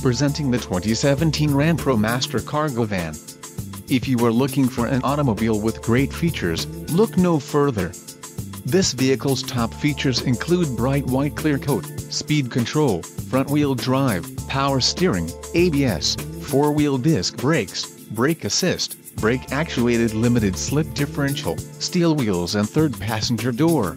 presenting the 2017 Ram ProMaster cargo van. If you are looking for an automobile with great features, look no further. This vehicle's top features include bright white clear coat, speed control, front-wheel drive, power steering, ABS, four-wheel disc brakes, brake assist, brake-actuated limited slip differential, steel wheels and third passenger door.